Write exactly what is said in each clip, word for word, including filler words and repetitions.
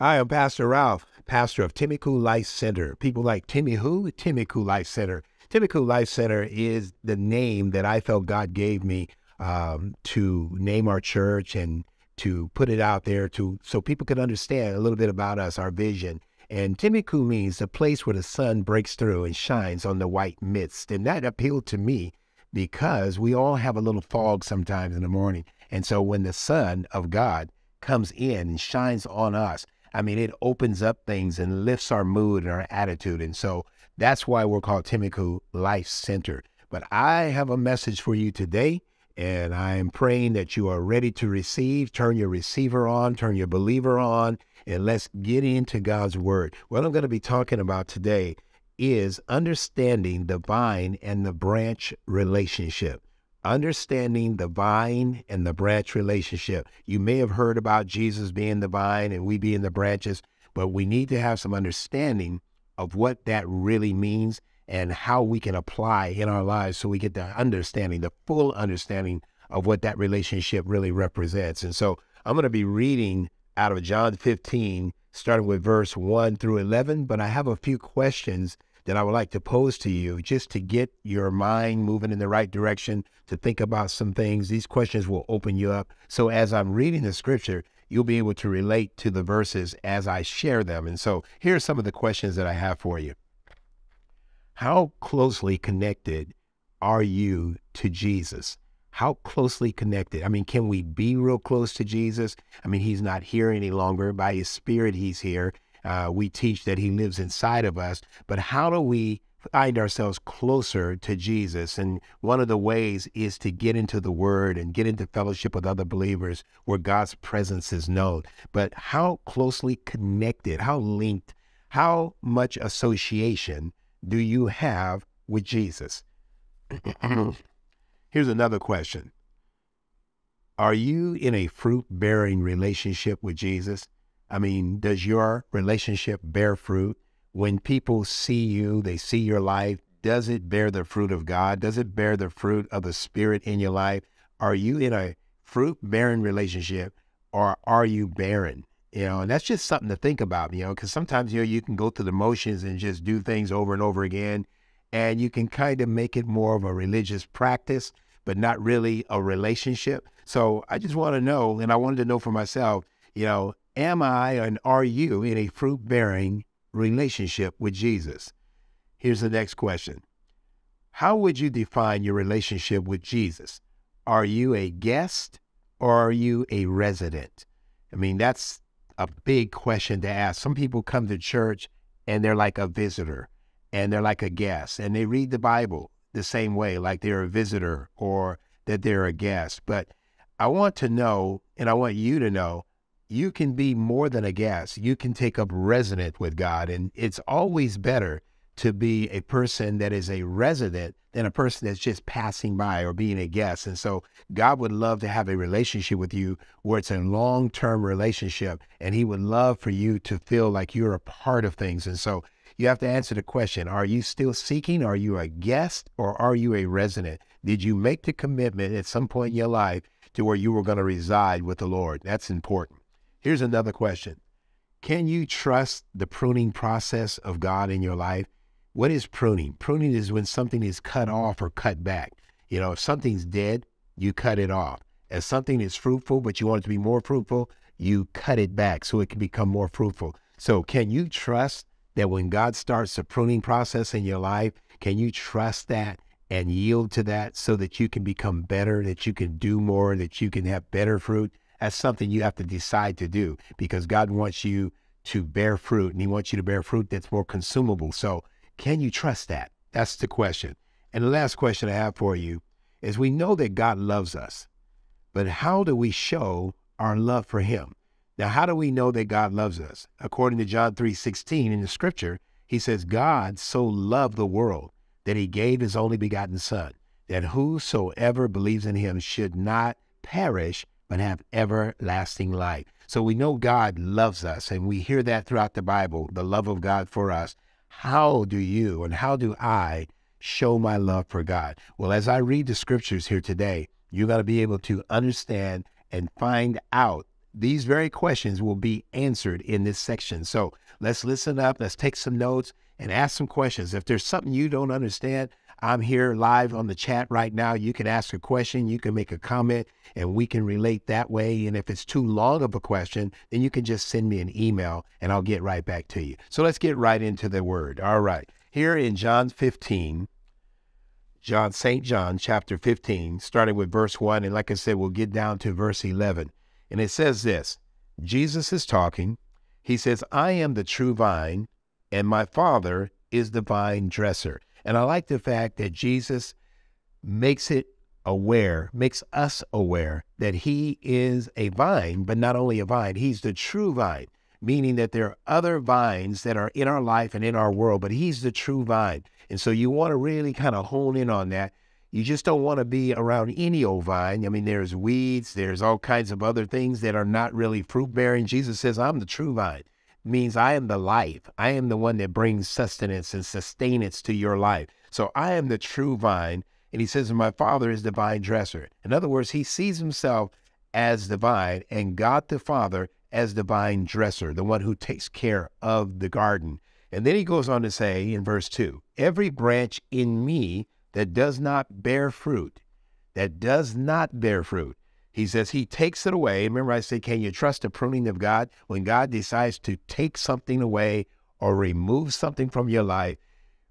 I am Pastor Ralph, pastor of Temeku Life Center. People like, Timmy who? Temeku Life Center. Temeku Life Center is the name that I felt God gave me um, to name our church and to put it out there to so people could understand a little bit about us, our vision. And Temeku means the place where the sun breaks through and shines on the white mist. And that appealed to me because we all have a little fog sometimes in the morning. And so when the sun of God comes in and shines on us, I mean, it opens up things and lifts our mood and our attitude. And so that's why we're called Temeku Life Center. But I have a message for you today, and I am praying that you are ready to receive. Turn your receiver on, turn your believer on, and let's get into God's word. What I'm going to be talking about today is understanding the vine and the branch relationship. Understanding the vine and the branch relationship. You may have heard about Jesus being the vine and we being the branches, but we need to have some understanding of what that really means and how we can apply in our lives so we get the understanding, the full understanding of what that relationship really represents. And so I'm going to be reading out of John fifteen, starting with verse one through eleven, but I have a few questions that I would like to pose to you just to get your mind moving in the right direction, to think about some things. These questions will open you up. So as I'm reading the scripture, you'll be able to relate to the verses as I share them. And so here are some of the questions that I have for you. How closely connected are you to Jesus? How closely connected? I mean, can we be real close to Jesus? I mean, he's not here any longer. By his spirit, he's here. Uh, we teach that he lives inside of us, but how do we find ourselves closer to Jesus? And one of the ways is to get into the word and get into fellowship with other believers where God's presence is known. But how closely connected, how linked, how much association do you have with Jesus? Here's another question. Are you in a fruit-bearing relationship with Jesus? I mean, does your relationship bear fruit? When people see you, they see your life, does it bear the fruit of God? Does it bear the fruit of the Spirit in your life? Are you in a fruit-bearing relationship, or are you barren? You know, and that's just something to think about, you know, because sometimes, you know, you can go through the motions and just do things over and over again, and you can kind of make it more of a religious practice, but not really a relationship. So I just want to know, and I wanted to know for myself, you know, am I and are you in a fruit-bearing relationship with Jesus? Here's the next question. How would you define your relationship with Jesus? Are you a guest or are you a resident? I mean, that's a big question to ask. Some people come to church and they're like a visitor and they're like a guest, and they read the Bible the same way, like they're a visitor or that they're a guest. But I want to know, and I want you to know, you can be more than a guest. You can take up residence with God. And it's always better to be a person that is a resident than a person that's just passing by or being a guest. And so God would love to have a relationship with you where it's a long-term relationship, and he would love for you to feel like you're a part of things. And so you have to answer the question, are you still seeking? Are you a guest or are you a resident? Did you make the commitment at some point in your life to where you were going to reside with the Lord? That's important. Here's another question. Can you trust the pruning process of God in your life? What is pruning? Pruning is when something is cut off or cut back. You know, if something's dead, you cut it off. If something is fruitful, but you want it to be more fruitful, you cut it back so it can become more fruitful. So can you trust that when God starts the pruning process in your life, can you trust that and yield to that so that you can become better, that you can do more, that you can have better fruit? That's something you have to decide to do, because God wants you to bear fruit, and he wants you to bear fruit that's more consumable. So can you trust that? That's the question. And the last question I have for you is, we know that God loves us, but how do we show our love for him? Now, how do we know that God loves us? According to John three sixteen in the scripture, he says, God so loved the world that he gave his only begotten son, that whosoever believes in him should not perish, but have everlasting life. So we know God loves us, and we hear that throughout the Bible, the love of God for us. How do you and how do I show my love for God? Well, as I read the scriptures here today, you're going to be able to understand and find out These very questions will be answered in this section. So let's listen up, let's take some notes and ask some questions. If there's something you don't understand, I'm here live on the chat right now. You can ask a question, you can make a comment, and we can relate that way. And if it's too long of a question, then you can just send me an email and I'll get right back to you. So let's get right into the word. All right. Here in John fifteen, John, Saint John, chapter fifteen, starting with verse one. And like I said, we'll get down to verse eleven. And it says this, Jesus is talking. He says, I am the true vine and my Father is the vine dresser. And I like the fact that Jesus makes it aware, makes us aware that he is a vine, but not only a vine, he's the true vine, meaning that there are other vines that are in our life and in our world, but he's the true vine. And so you want to really kind of hone in on that. You just don't want to be around any old vine. I mean, there's weeds, there's all kinds of other things that are not really fruit bearing. Jesus says, I'm the true vine. It means I am the life. I am the one that brings sustenance and sustenance to your life. So I am the true vine. And he says, my Father is the vine dresser. In other words, he sees himself as the vine and God the Father as the vine dresser, the one who takes care of the garden. And then he goes on to say in verse two, every branch in me that does not bear fruit, that does not bear fruit. He says he takes it away. Remember I said, can you trust the pruning of God? When God decides to take something away or remove something from your life,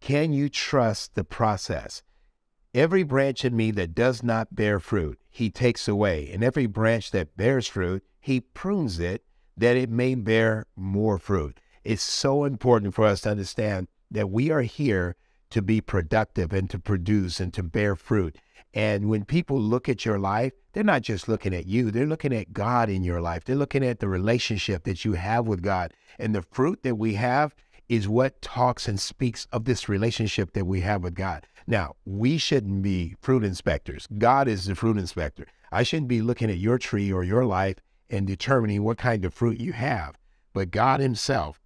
can you trust the process? Every branch in me that does not bear fruit, he takes away. And every branch that bears fruit, he prunes it that it may bear more fruit. It's so important for us to understand that we are here to be productive and to produce and to bear fruit. And when people look at your life, they're not just looking at you, they're looking at God in your life. They're looking at the relationship that you have with God. And the fruit that we have is what talks and speaks of this relationship that we have with God. Now, we shouldn't be fruit inspectors. God is the fruit inspector. I shouldn't be looking at your tree or your life and determining what kind of fruit you have. But God himself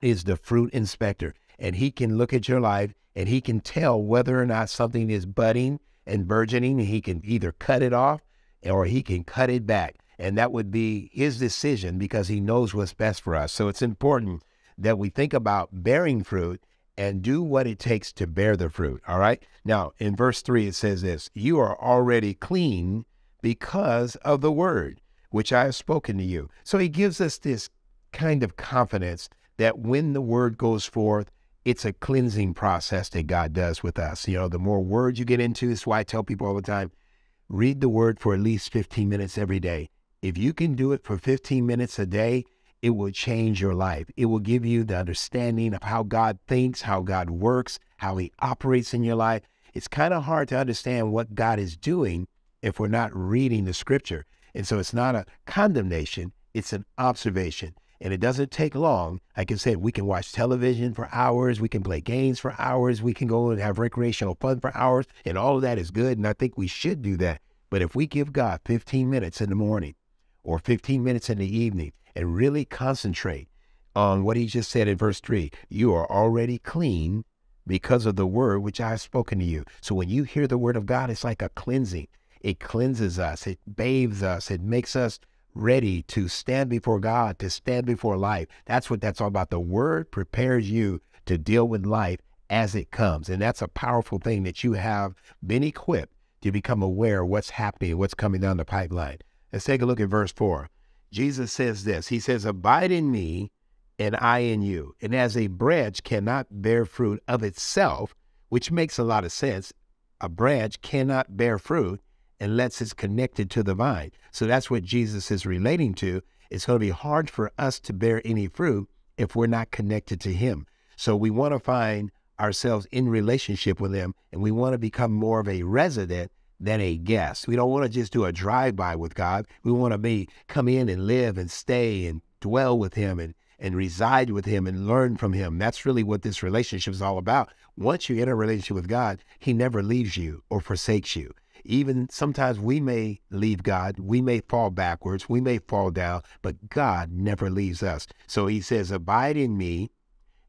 is the fruit inspector. And he can look at your life and he can tell whether or not something is budding and burgeoning. He can either cut it off or he can cut it back. And that would be his decision because he knows what's best for us. So it's important that we think about bearing fruit and do what it takes to bear the fruit. All right. Now in verse three, it says this, you are already clean because of the word, which I have spoken to you. So he gives us this kind of confidence that when the word goes forth, it's a cleansing process that God does with us. You know, the more word you get into, this is why I tell people all the time, read the word for at least fifteen minutes every day. If you can do it for fifteen minutes a day, it will change your life. It will give you the understanding of how God thinks, how God works, how he operates in your life. It's kind of hard to understand what God is doing if we're not reading the scripture. And so it's not a condemnation, it's an observation. And it doesn't take long. Like I said, we can watch television for hours. We can play games for hours. We can go and have recreational fun for hours. And all of that is good. And I think we should do that. But if we give God fifteen minutes in the morning or fifteen minutes in the evening and really concentrate on what he just said in verse three, you are already clean because of the word which I have spoken to you. So when you hear the word of God, it's like a cleansing. It cleanses us. It bathes us. It makes us ready to stand before God, to stand before life. That's what that's all about. The word prepares you to deal with life as it comes. And that's a powerful thing that you have been equipped to become aware of what's happening, what's coming down the pipeline. Let's take a look at verse four. Jesus says this, he says, abide in me and I in you. And as a branch cannot bear fruit of itself, which makes a lot of sense. A branch cannot bear fruit unless it's connected to the vine. So that's what Jesus is relating to. It's going to be hard for us to bear any fruit if we're not connected to him. So we want to find ourselves in relationship with him, and we want to become more of a resident than a guest. We don't want to just do a drive-by with God. We want to be come in and live and stay and dwell with him and, and reside with him and learn from him. That's really what this relationship is all about. Once you enter a relationship with God, he never leaves you or forsakes you. Even sometimes we may leave God, we may fall backwards, we may fall down, but God never leaves us. So he says, abide in me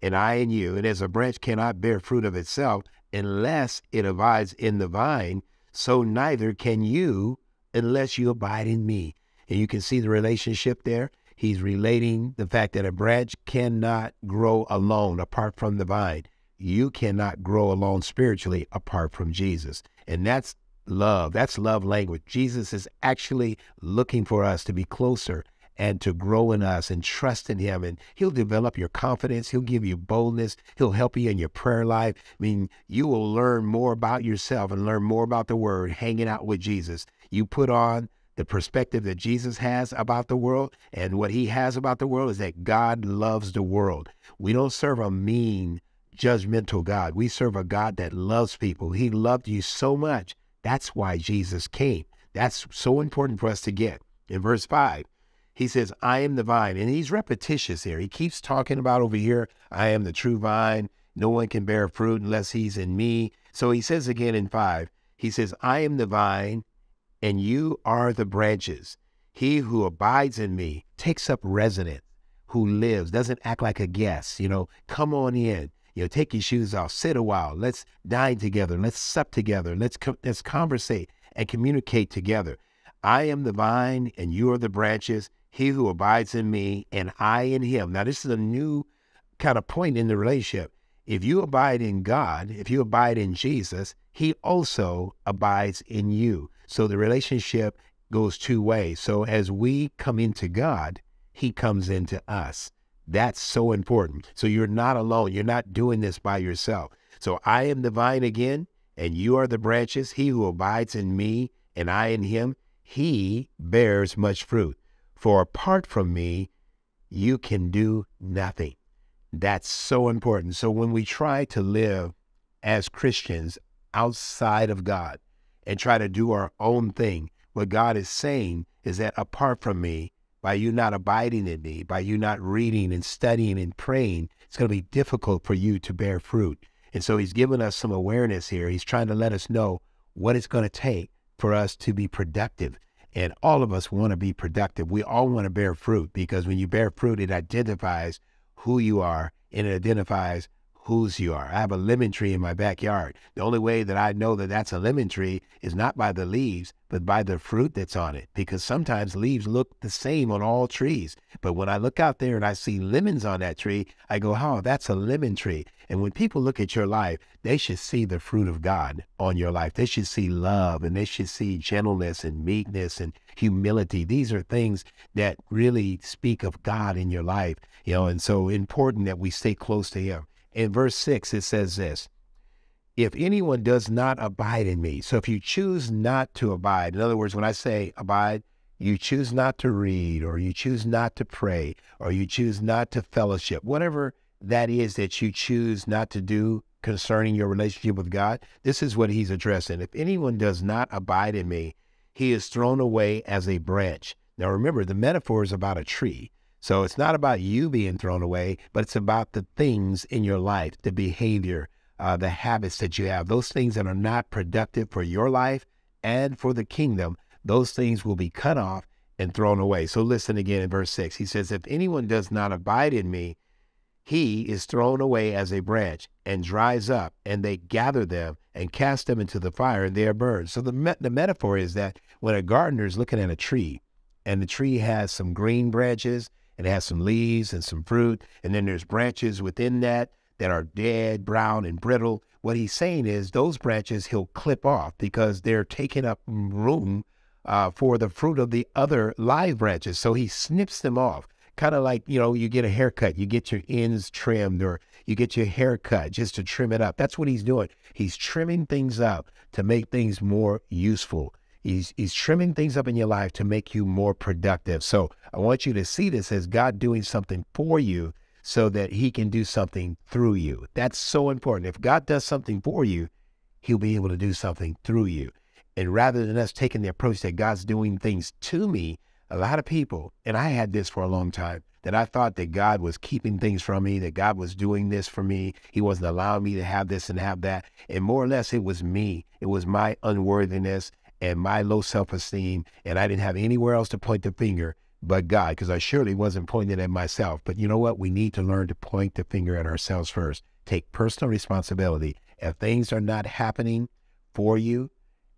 and I in you. And as a branch cannot bear fruit of itself unless it abides in the vine, so neither can you unless you abide in me. And you can see the relationship there. He's relating the fact that a branch cannot grow alone apart from the vine. You cannot grow alone spiritually apart from Jesus. And that's love. That's love language. Jesus is actually looking for us to be closer and to grow in us and trust in him. And he'll develop your confidence. He'll give you boldness. He'll help you in your prayer life. I mean, you will learn more about yourself and learn more about the word hanging out with Jesus. You put on the perspective that Jesus has about the world, and what he has about the world is that God loves the world. We don't serve a mean, judgmental God. We serve a God that loves people. He loved you so much. That's why Jesus came. That's so important for us to get. In verse five, he says, I am the vine. And he's repetitious here. He keeps talking about over here, I am the true vine. No one can bear fruit unless he's in me. So he says again in five, he says, I am the vine and you are the branches. He who abides in me takes up residence, who lives, doesn't act like a guest, you know, come on in. You know, take your shoes off, sit a while, let's dine together, let's sup together, let's, co let's conversate and communicate together. I am the vine and you are the branches, he who abides in me and I in him. Now, this is a new kind of point in the relationship. If you abide in God, if you abide in Jesus, he also abides in you. So the relationship goes two ways. So as we come into God, he comes into us. That's so important. So you're not alone. You're not doing this by yourself. So I am the vine again, and you are the branches. He who abides in me and I in him, he bears much fruit. For apart from me, you can do nothing. That's so important. So when we try to live as Christians outside of God and try to do our own thing, what God is saying is that apart from me, by you not abiding in me, by you not reading and studying and praying, it's going to be difficult for you to bear fruit. And so he's given us some awareness here. He's trying to let us know what it's going to take for us to be productive. And all of us want to be productive. We all want to bear fruit, because when you bear fruit, it identifies who you are and it identifies whose you are. I have a lemon tree in my backyard. The only way that I know that that's a lemon tree is not by the leaves, but by the fruit that's on it. Because sometimes leaves look the same on all trees. But when I look out there and I see lemons on that tree, I go, oh, that's a lemon tree. And when people look at your life, they should see the fruit of God on your life. They should see love, and they should see gentleness and meekness and humility. These are things that really speak of God in your life, you know, and so important that we stay close to him. In verse six, it says this, if anyone does not abide in me, so if you choose not to abide, in other words, when I say abide, you choose not to read, or you choose not to pray, or you choose not to fellowship, whatever that is that you choose not to do concerning your relationship with God, this is what he's addressing. If anyone does not abide in me, he is thrown away as a branch. Now remember, the metaphor is about a tree. So it's not about you being thrown away, but it's about the things in your life, the behavior, uh, the habits that you have, those things that are not productive for your life and for the kingdom. Those things will be cut off and thrown away. So listen again in verse six. He says, if anyone does not abide in me, he is thrown away as a branch and dries up, and they gather them and cast them into the fire, and they are burned. So the, met the metaphor is that when a gardener is looking at a tree, and the tree has some green branches, it has some leaves and some fruit, and then there's branches within that that are dead, brown, and brittle. What he's saying is those branches he'll clip off because they're taking up room uh, for the fruit of the other live branches. So he snips them off, kind of like, you know, you get a haircut, you get your ends trimmed, or you get your hair cut just to trim it up. That's what he's doing. He's trimming things up to make things more useful. He's, he's trimming things up in your life to make you more productive. So I want you to see this as God doing something for you so that he can do something through you. That's so important. If God does something for you, he'll be able to do something through you. And rather than us taking the approach that God's doing things to me, a lot of people, and I had this for a long time, that I thought that God was keeping things from me, that God was doing this for me. He wasn't allowing me to have this and have that. And more or less, it was me. It was my unworthiness and my low self-esteem, and I didn't have anywhere else to point the finger but God, because I surely wasn't pointing at myself. But you know what? We need to learn to point the finger at ourselves first. Take personal responsibility. If things are not happening for you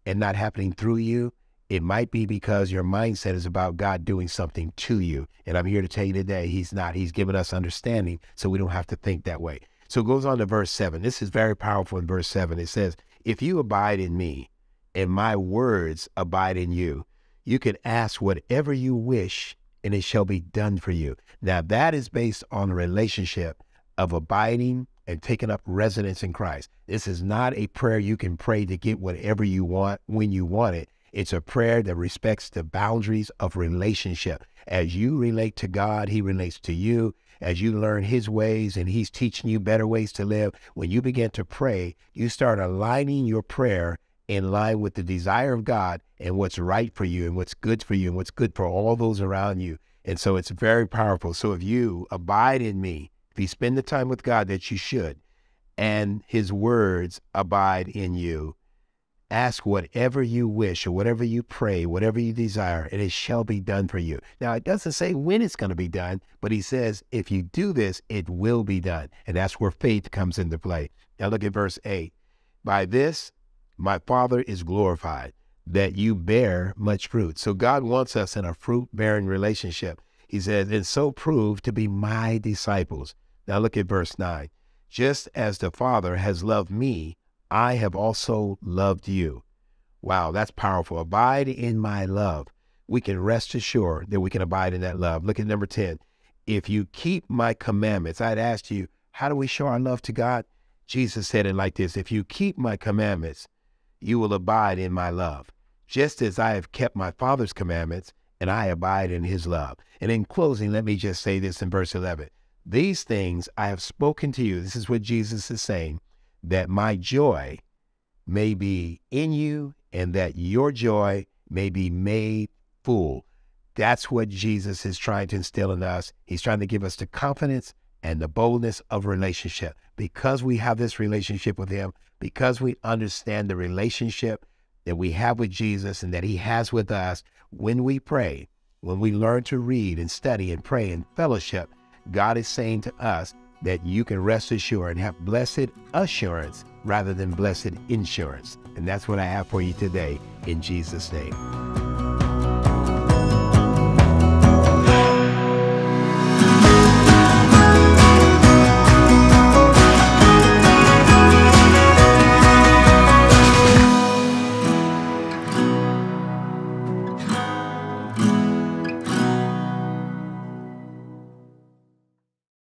and not happening through you, It might be because your mindset is about God doing something to you. And I'm here to tell you today, he's not. He's given us understanding so we don't have to think that way. So it goes on to verse seven. This is very powerful in verse seven. It says, if you abide in me and my words abide in you, you can ask whatever you wish and it shall be done for you. Now that is based on a relationship of abiding and taking up residence in Christ. This is not a prayer you can pray to get whatever you want when you want it. It's a prayer that respects the boundaries of relationship. As you relate to God, he relates to you. As you learn his ways and he's teaching you better ways to live, when you begin to pray, you start aligning your prayer in line with the desire of God and what's right for you and what's good for you and what's good for all those around you. And so it's very powerful. So if you abide in me, if you spend the time with God that you should, and his words abide in you, ask whatever you wish or whatever you pray, whatever you desire, and it shall be done for you. Now, it doesn't say when it's going to be done, but he says, if you do this, it will be done. And that's where faith comes into play. Now, look at verse eight. By this, my Father is glorified, that you bear much fruit. So God wants us in a fruit-bearing relationship. He says, and so prove to be my disciples. Now, look at verse nine. Just as the Father has loved me, I have also loved you. Wow, that's powerful. Abide in my love. We can rest assured that we can abide in that love. Look at number ten. If you keep my commandments, I'd ask you, how do we show our love to God? Jesus said it like this. If you keep my commandments, you will abide in my love, just as I have kept my Father's commandments and I abide in his love. And in closing, let me just say this in verse eleven. These things I have spoken to you. This is what Jesus is saying, that my joy may be in you and that your joy may be made full. That's what Jesus is trying to instill in us. He's trying to give us the confidence and the boldness of relationship. Because we have this relationship with him, because we understand the relationship that we have with Jesus and that he has with us, when we pray, when we learn to read and study and pray and fellowship, God is saying to us, that you can rest assured and have blessed assurance rather than blessed insurance. And that's what I have for you today in Jesus' name.